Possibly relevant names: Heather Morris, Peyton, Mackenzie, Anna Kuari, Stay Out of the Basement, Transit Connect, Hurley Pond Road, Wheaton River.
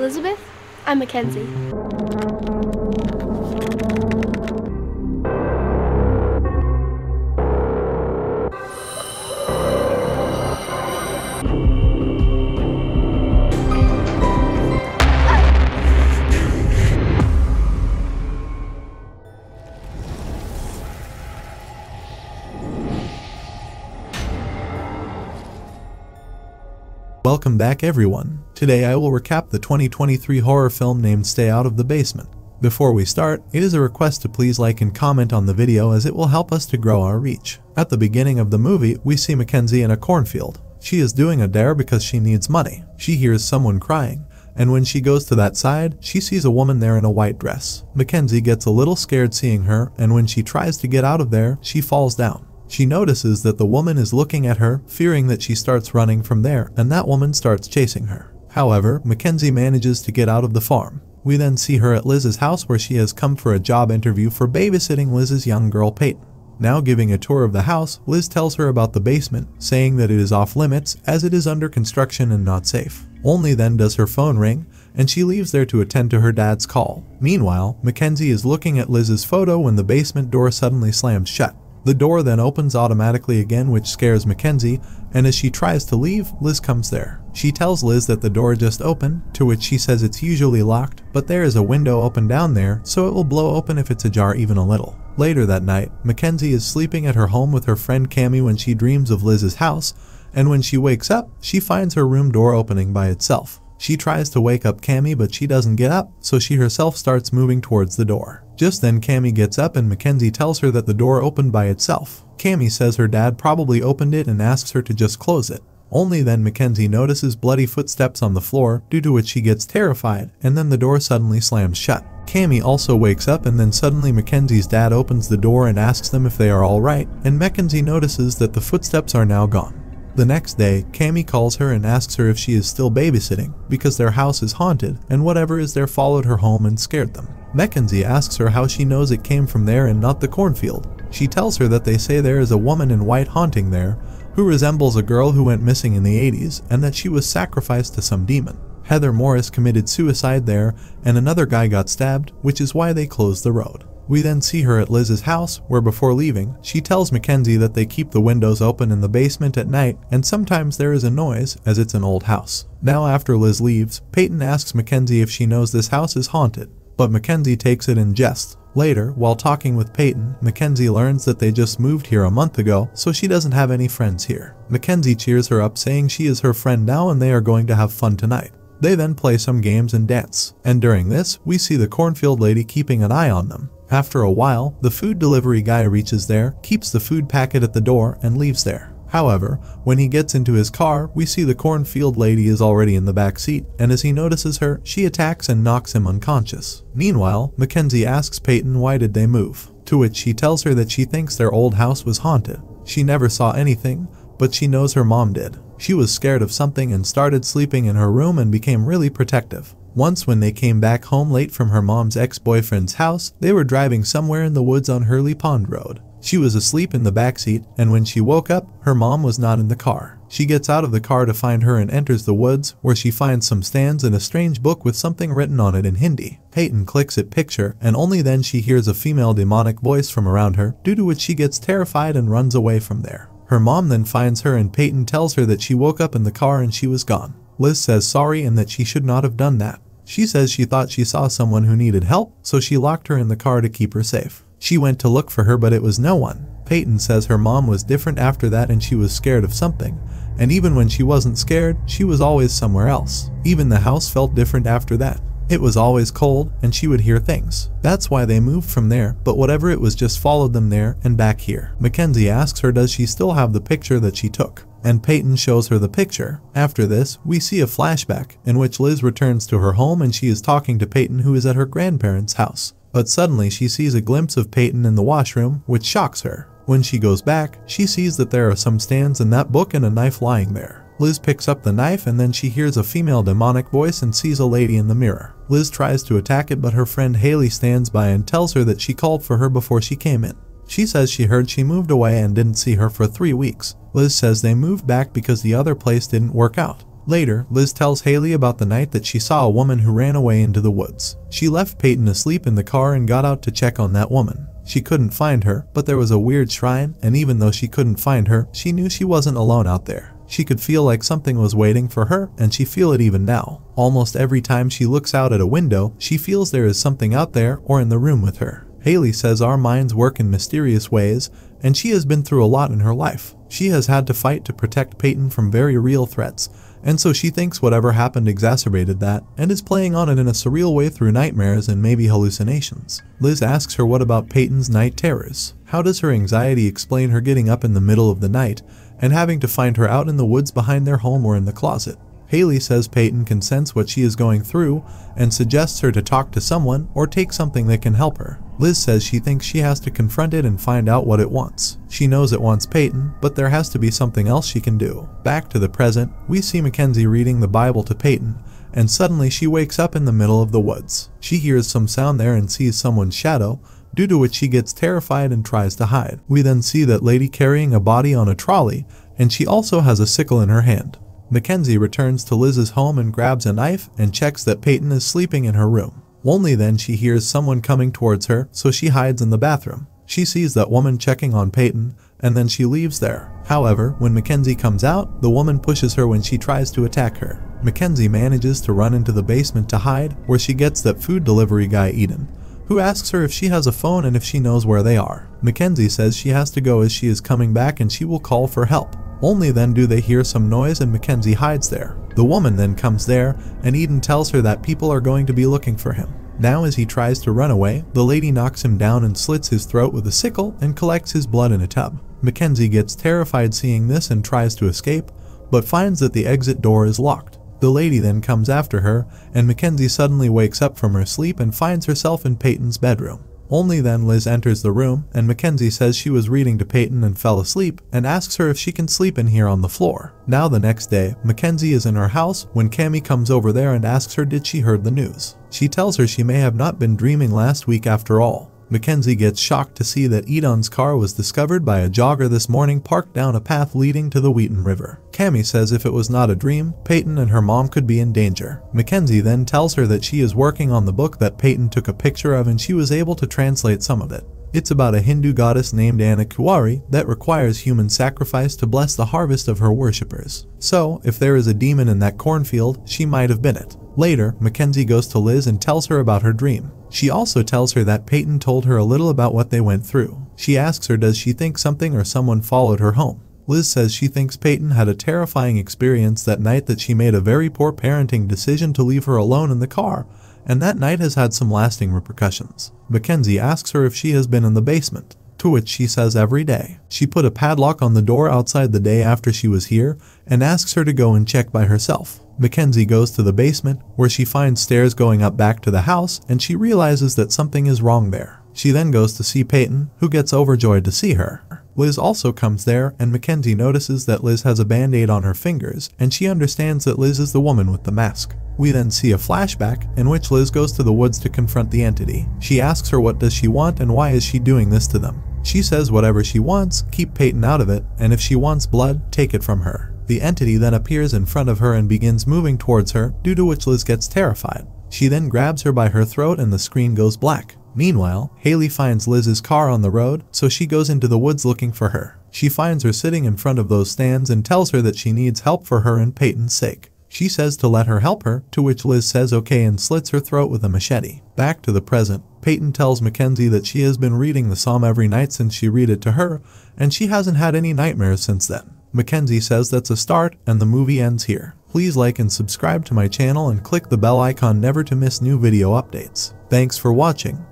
Elizabeth. I'm Mackenzie. Welcome back everyone. Today I will recap the 2023 horror film named Stay Out of the Basement. Before we start, it is a request to please like and comment on the video as it will help us to grow our reach. At the beginning of the movie, we see Mackenzie in a cornfield. She is doing a dare because she needs money. She hears someone crying, and when she goes to that side, she sees a woman there in a white dress. Mackenzie gets a little scared seeing her, and when she tries to get out of there, she falls down. She notices that the woman is looking at her, fearing that she starts running from there, and that woman starts chasing her. However, Mackenzie manages to get out of the farm. We then see her at Liz's house where she has come for a job interview for babysitting Liz's young girl Peyton. Now giving a tour of the house, Liz tells her about the basement, saying that it is off limits as it is under construction and not safe. Only then does her phone ring, and she leaves there to attend to her dad's call. Meanwhile, Mackenzie is looking at Liz's photo when the basement door suddenly slams shut. The door then opens automatically again, which scares Mackenzie, and as she tries to leave, Liz comes there. She tells Liz that the door just opened, to which she says it's usually locked, but there is a window open down there, so it will blow open if it's ajar even a little. Later that night, Mackenzie is sleeping at her home with her friend Cammie when she dreams of Liz's house, and when she wakes up, she finds her room door opening by itself. She tries to wake up Cammie, but she doesn't get up, so she herself starts moving towards the door. Just then Cammie gets up and Mackenzie tells her that the door opened by itself. Cammie says her dad probably opened it and asks her to just close it. Only then Mackenzie notices bloody footsteps on the floor, due to which she gets terrified, and then the door suddenly slams shut. Cammie also wakes up, and then suddenly Mackenzie's dad opens the door and asks them if they are alright, and Mackenzie notices that the footsteps are now gone. The next day, Cammie calls her and asks her if she is still babysitting, because their house is haunted, and whatever is there followed her home and scared them. Mackenzie asks her how she knows it came from there and not the cornfield. She tells her that they say there is a woman in white haunting there, who resembles a girl who went missing in the 80s, and that she was sacrificed to some demon. Heather Morris committed suicide there, and another guy got stabbed, which is why they closed the road. We then see her at Liz's house, where before leaving, she tells Mackenzie that they keep the windows open in the basement at night, and sometimes there is a noise, as it's an old house. Now after Liz leaves, Peyton asks Mackenzie if she knows this house is haunted, but Mackenzie takes it in jest. Later, while talking with Peyton, Mackenzie learns that they just moved here a month ago, so she doesn't have any friends here. Mackenzie cheers her up, saying she is her friend now and they are going to have fun tonight. They then play some games and dance, and during this, we see the cornfield lady keeping an eye on them. After a while, the food delivery guy reaches there, keeps the food packet at the door, and leaves there. However, when he gets into his car, we see the cornfield lady is already in the back seat, and as he notices her, she attacks and knocks him unconscious. Meanwhile, Mackenzie asks Peyton why did they move, to which she tells her that she thinks their old house was haunted. She never saw anything, but she knows her mom did. She was scared of something and started sleeping in her room and became really protective. Once when they came back home late from her mom's ex-boyfriend's house, they were driving somewhere in the woods on Hurley Pond Road. She was asleep in the backseat, and when she woke up, her mom was not in the car. She gets out of the car to find her and enters the woods, where she finds some stands and a strange book with something written on it in Hindi. Peyton clicks at picture, and only then she hears a female demonic voice from around her, due to which she gets terrified and runs away from there. Her mom then finds her and Peyton tells her that she woke up in the car and she was gone. Liz says sorry and that she should not have done that. She says she thought she saw someone who needed help, so she locked her in the car to keep her safe. She went to look for her, but it was no one. Peyton says her mom was different after that and she was scared of something, and even when she wasn't scared, she was always somewhere else. Even the house felt different after that. It was always cold, and she would hear things. That's why they moved from there, but whatever it was just followed them there and back here. Mackenzie asks her does she still have the picture that she took, and Peyton shows her the picture. After this, we see a flashback, in which Liz returns to her home and she is talking to Peyton who is at her grandparents' house. But suddenly she sees a glimpse of Peyton in the washroom, which shocks her. When she goes back, she sees that there are some stands and that book and a knife lying there. Liz picks up the knife and then she hears a female demonic voice and sees a lady in the mirror. Liz tries to attack it but her friend Haley stands by and tells her that she called for her before she came in. She says she heard she moved away and didn't see her for 3 weeks. Liz says they moved back because the other place didn't work out. Later, Liz tells Haley about the night that she saw a woman who ran away into the woods. She left Peyton asleep in the car and got out to check on that woman. She couldn't find her, but there was a weird shrine, and even though she couldn't find her, she knew she wasn't alone out there. She could feel like something was waiting for her, and she feels it even now. Almost every time she looks out at a window, she feels there is something out there or in the room with her. Haley says our minds work in mysterious ways, and she has been through a lot in her life. She has had to fight to protect Peyton from very real threats, and so she thinks whatever happened exacerbated that, and is playing on it in a surreal way through nightmares and maybe hallucinations. Liz asks her what about Peyton's night terrors. How does her anxiety explain her getting up in the middle of the night and having to find her out in the woods behind their home or in the closet? Haley says Peyton can sense what she is going through and suggests her to talk to someone or take something that can help her. Liz says she thinks she has to confront it and find out what it wants. She knows it wants Peyton, but there has to be something else she can do. Back to the present, we see Mackenzie reading the Bible to Peyton, and suddenly she wakes up in the middle of the woods. She hears some sound there and sees someone's shadow, due to which she gets terrified and tries to hide. We then see that lady carrying a body on a trolley, and she also has a sickle in her hand. Mackenzie returns to Liz's home and grabs a knife and checks that Peyton is sleeping in her room. Only then she hears someone coming towards her, so she hides in the bathroom. She sees that woman checking on Peyton, and then she leaves there. However, when Mackenzie comes out, the woman pushes her when she tries to attack her. Mackenzie manages to run into the basement to hide, where she gets that food delivery guy Eden, who asks her if she has a phone and if she knows where they are. Mackenzie says she has to go as she is coming back and she will call for help. Only then do they hear some noise and Mackenzie hides there. The woman then comes there, and Eden tells her that people are going to be looking for him. Now as he tries to run away, the lady knocks him down and slits his throat with a sickle and collects his blood in a tub. Mackenzie gets terrified seeing this and tries to escape, but finds that the exit door is locked. The lady then comes after her, and Mackenzie suddenly wakes up from her sleep and finds herself in Peyton's bedroom. Only then Liz enters the room, and Mackenzie says she was reading to Peyton and fell asleep, and asks her if she can sleep in here on the floor. Now the next day, Mackenzie is in her house when Cammie comes over there and asks her did she heard the news. She tells her she may have not been dreaming last week after all. Mackenzie gets shocked to see that Eden's car was discovered by a jogger this morning parked down a path leading to the Wheaton River. Cammie says if it was not a dream, Peyton and her mom could be in danger. Mackenzie then tells her that she is working on the book that Peyton took a picture of and she was able to translate some of it. It's about a Hindu goddess named Anna Kuari that requires human sacrifice to bless the harvest of her worshippers. So, if there is a demon in that cornfield, she might have been it. Later, Mackenzie goes to Liz and tells her about her dream. She also tells her that Peyton told her a little about what they went through. She asks her does she think something or someone followed her home. Liz says she thinks Peyton had a terrifying experience that night that she made a very poor parenting decision to leave her alone in the car, and that night has had some lasting repercussions. Mackenzie asks her if she has been in the basement, to which she says every day. She put a padlock on the door outside the day after she was here, and asks her to go and check by herself. Mackenzie goes to the basement, where she finds stairs going up back to the house, and she realizes that something is wrong there. She then goes to see Peyton, who gets overjoyed to see her. Liz also comes there, and Mackenzie notices that Liz has a band-aid on her fingers, and she understands that Liz is the woman with the mask. We then see a flashback, in which Liz goes to the woods to confront the entity. She asks her what does she want and why is she doing this to them. She says whatever she wants, keep Peyton out of it, and if she wants blood, take it from her. The entity then appears in front of her and begins moving towards her, due to which Liz gets terrified. She then grabs her by her throat and the screen goes black. Meanwhile, Haley finds Liz's car on the road, so she goes into the woods looking for her. She finds her sitting in front of those stands and tells her that she needs help for her and Peyton's sake. She says to let her help her, to which Liz says okay and slits her throat with a machete. Back to the present, Peyton tells Mackenzie that she has been reading the psalm every night since she read it to her, and she hasn't had any nightmares since then. Mackenzie says that's a start, and the movie ends here. Please like and subscribe to my channel and click the bell icon never to miss new video updates. Thanks for watching.